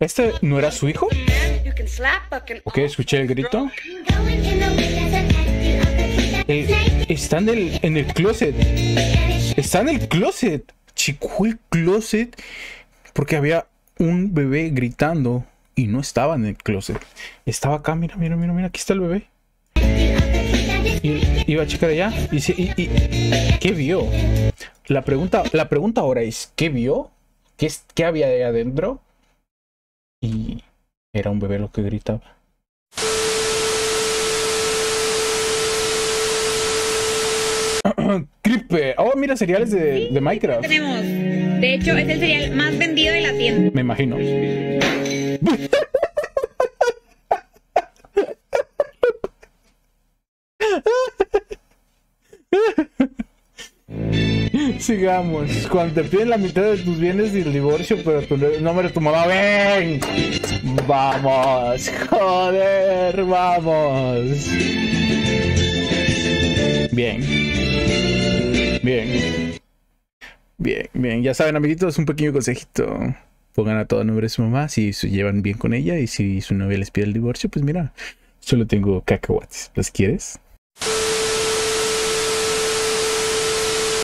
¿Este no era su hijo? Ok, escuché el grito. Está en el closet. Está en el closet. Checó el closet porque había un bebé gritando y no estaba en el closet. Estaba acá, mira, mira, mira, mira, aquí está el bebé. Iba a checar allá y ¿qué vio? La pregunta ahora es, ¿qué vio? ¿Qué había ahí adentro? Y era un bebé lo que gritaba. Creeper. Oh, mira, cereales de Minecraft. Tenemos. De hecho, es el cereal más vendido de la tienda. Me imagino. Sigamos. Cuando te piden la mitad de tus bienes y el divorcio, pero tu nombre de tu mamá, ven. Vamos, joder, vamos. Bien. Bien. Bien, bien. Ya saben, amiguitos, un pequeño consejito. Pongan a todo nombre de su mamá si se llevan bien con ella, y si su novia les pide el divorcio, pues mira, solo tengo cacahuates. ¿Los quieres?